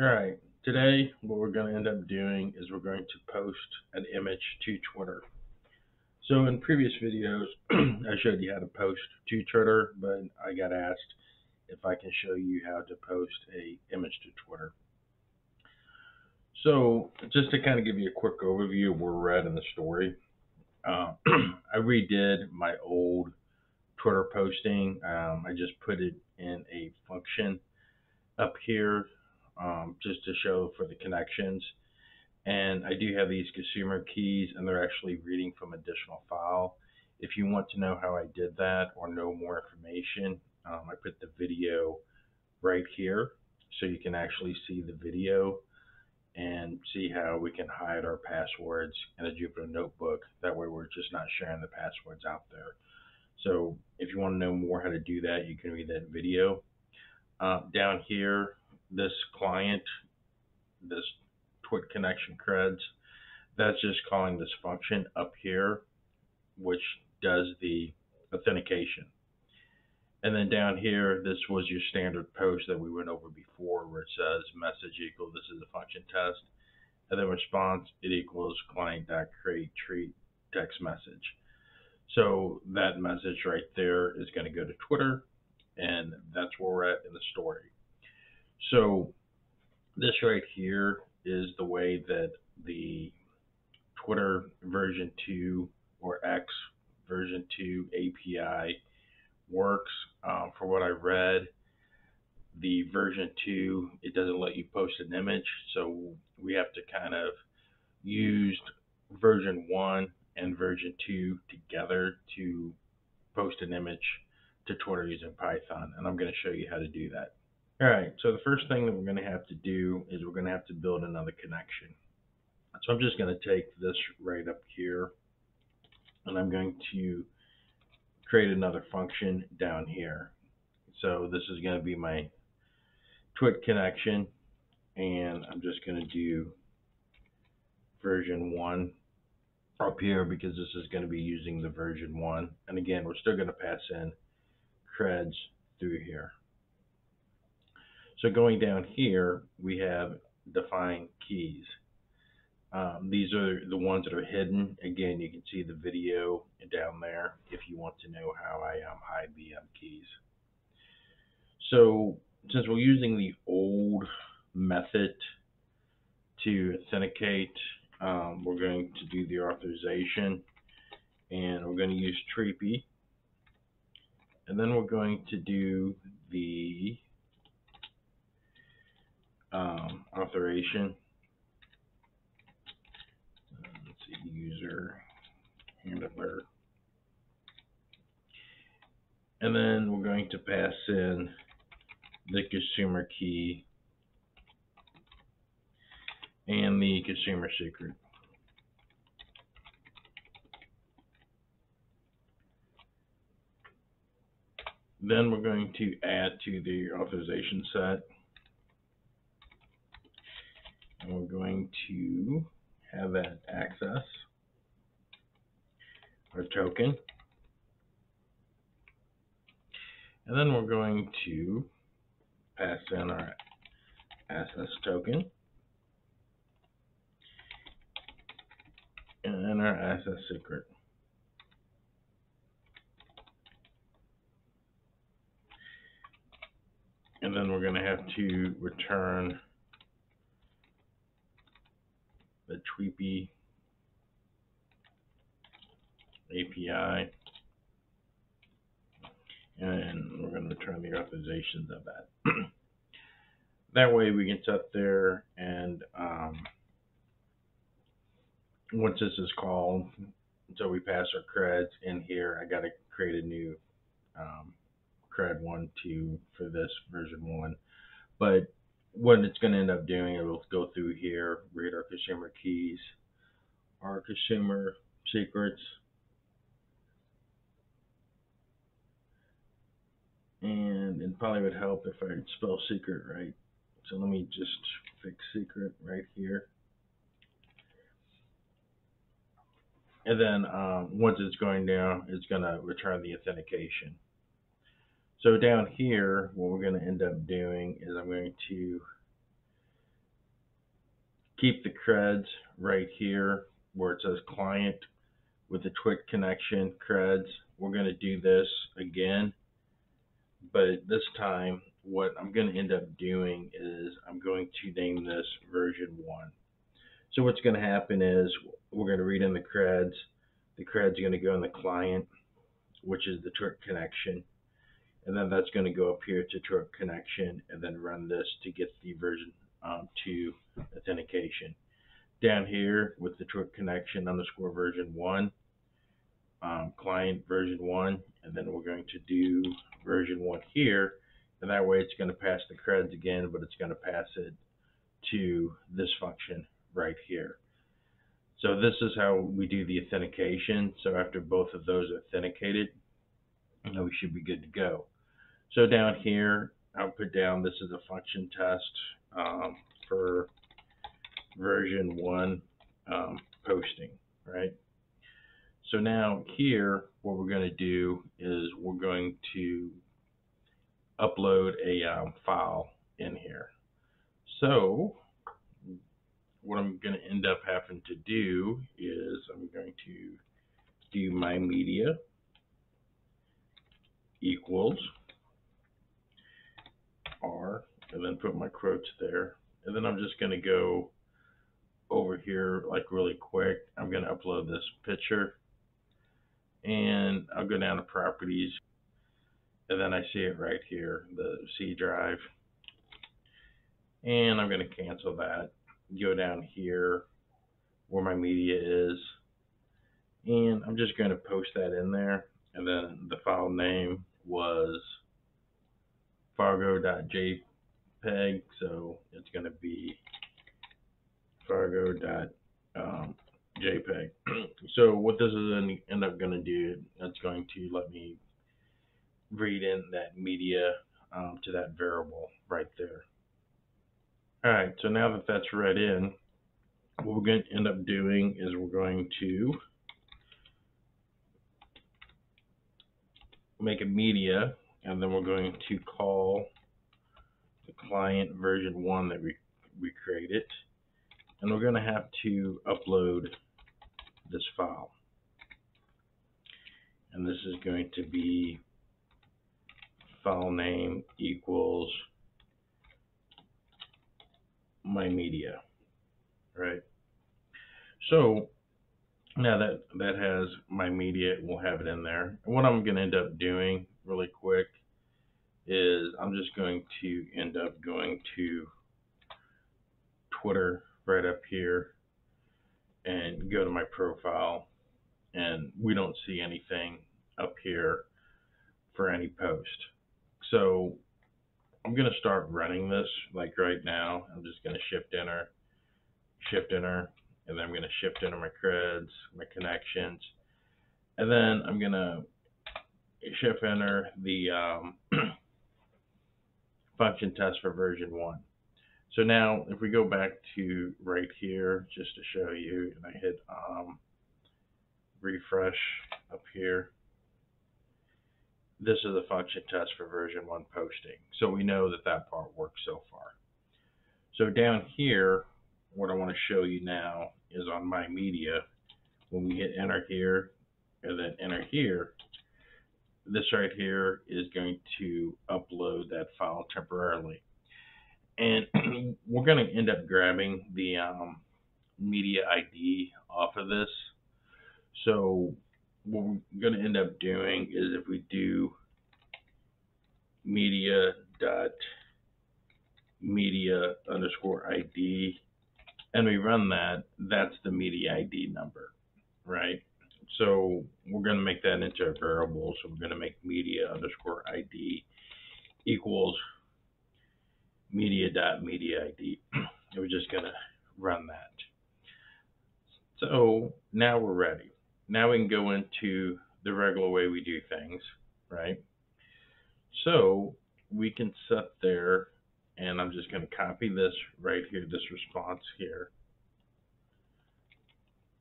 All right, today what we're going to end up doing is we're going to post an image to Twitter. So in previous videos, I showed you how to post to Twitter, but I got asked if I can show you how to post an image to Twitter. So just to kind of give you a quick overview of where we're at in the story, I redid my old Twitter posting. I just put it in a function up here just to show for the connections, and I do have these consumer keys, and they're actually reading from additional file. If you want to know how I did that or know more information, I put the video right here so you can actually see the video and see how we can hide our passwords in a Jupyter notebook. That way we're just not sharing the passwords out there. So if you want to know more how to do that, you can read that video. Down here, this client, this Twit connection creds, that's just calling this function up here, which does the authentication. And then down here, this was your standard post that we went over before, where it says message equal, this is a function test, and then response, it equals client.create treat text message. So that message right there is going to go to Twitter, and that's where we're at in the story. So this right here is the way that the Twitter version 2 or X version 2 API works. For what I read, the version 2, it doesn't let you post an image. So we have to kind of use version 1 and version 2 together to post an image to Twitter using Python, and I'm going to show you how to do that. All right, so the first thing that we're going to have to do is we're going to have to build another connection. So I'm just going to take this right up here, and I'm going to create another function down here. So this is going to be my Twit connection, and I'm just going to do version 1 up here because this is going to be using the version 1. And again, we're still going to pass in creds through here. So going down here, we have defined keys. These are the ones that are hidden. Again, you can see the video down there if you want to know how I hide the keys. So since we're using the old method to authenticate, we're going to do the authorization, and we're going to use Tweepy, and then we're going to do the authorization. Let's see, user handler, and then we're going to pass in the consumer key and the consumer secret. Then we're going to add to the authorization set. And we're going to have that access our token. And then we're going to pass in our access token and then our access secret. And then we're going to have to return the Tweepy API, and we're going to return the authorizations of that. That way we can set there, and once this is called, so we pass our creds in here. I got to create a new cred 1, 2 for this version 1, but what it's going to end up doing, it will go through here, read our consumer keys, our consumer secrets, and it probably would help if I spell secret right. So let me just fix secret right here. And then once it's going down, it's going to return the authentication. So down here, what we're going to end up doing is I'm going to keep the creds right here where it says client with the Twig connection creds. We're going to do this again, but this time what I'm going to end up doing is I'm going to name this version 1. So what's going to happen is we're going to read in the creds. The creds are going to go in the client, which is the Twig connection. And then that's going to go up here to Twig connection and then run this to get the version 2 authentication. Down here with the Twig connection underscore version 1, client version 1, and then we're going to do version 1 here. And that way it's going to pass the creds again, but it's going to pass it to this function right here. So this is how we do the authentication. So after both of those are authenticated, we should be good to go. So down here, I'll put down this is a function test for version 1 posting, right? So now here, what we're going to do is we're going to upload a file in here. So what I'm going to end up having to do is I'm going to do my media equals R and then put my quotes there. And then I'm just going to go over here like really quick. I'm going to upload this picture and I'll go down to properties. And then I see it right here, the C drive. And I'm going to cancel that. Go down here where my media is. And I'm just going to post that in there. And then the file name was fargo.jpg. So it's going to be fargo.jpg. So what this is end up going to do, it's going to let me read in that media to that variable right there. All right, so now that that's read in, what we're going to end up doing is we're going to make a media, and then we're going to call the client version 1 that we created, and we're going to have to upload this file. And this is going to be file name equals my media, right? So now that has my media, we'll have it in there. And what I'm going to end up doing really quick is I'm just going to end up going to Twitter right up here and go to my profile, and we don't see anything up here for any post. So I'm going to start running this like right now. I'm just going to shift enter, and then I'm going to shift enter my creds, my connections, and then I'm going to shift enter the function test for version 1. So now if we go back to right here just to show you, and I hit refresh up here, this is a function test for version 1 posting. So we know that that part works so far. So down here, what I want to show you now is on my media, when we hit enter here and then enter here, this right here is going to upload that file temporarily. And we're going to end up grabbing the media ID off of this. So what we're going to end up doing is if we do media underscore ID and we run that, that's the media ID number, right? So we're going to make that into a variable. So we're going to make media underscore ID equals media ID. We're just going to run that. So now we're ready. Now we can go into the regular way we do things, right? So we can set there, and I'm just going to copy this right here, this response here.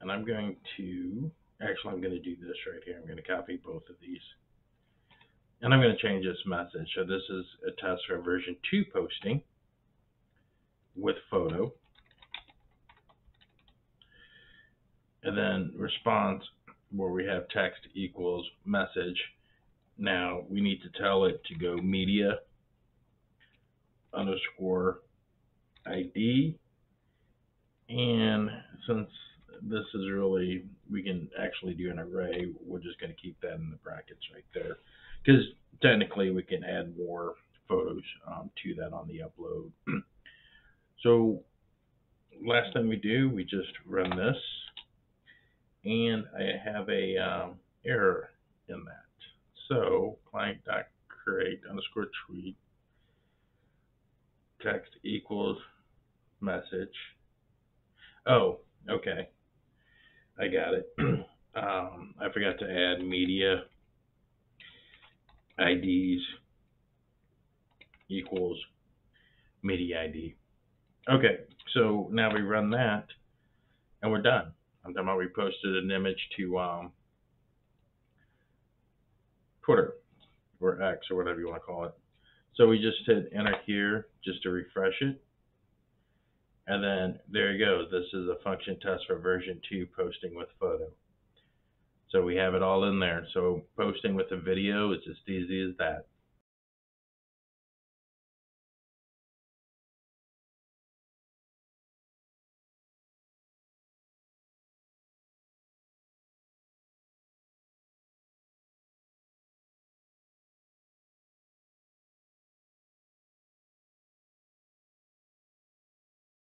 And I'm going to, actually I'm going to do this right here. I'm going to copy both of these. And I'm going to change this message. So this is a test for version 2 posting with photo. and then response, where we have text equals message. Now we need to tell it to go media underscore ID, and since this is really, we can actually do an array, we're just going to keep that in the brackets right there, because technically we can add more photos to that on the upload. So last thing we do, we just run this, and I have a error in that. So client.create underscore tweet text equals message. Oh, okay, I got it. I forgot to add media IDs equals media ID. Okay, so now we run that, and we're done. I'm talking about we posted an image to Twitter or X or whatever you want to call it. So we just hit enter here just to refresh it. And then there you go. This is a function test for version 2 posting with photo. So we have it all in there. So posting with a video is as easy as that.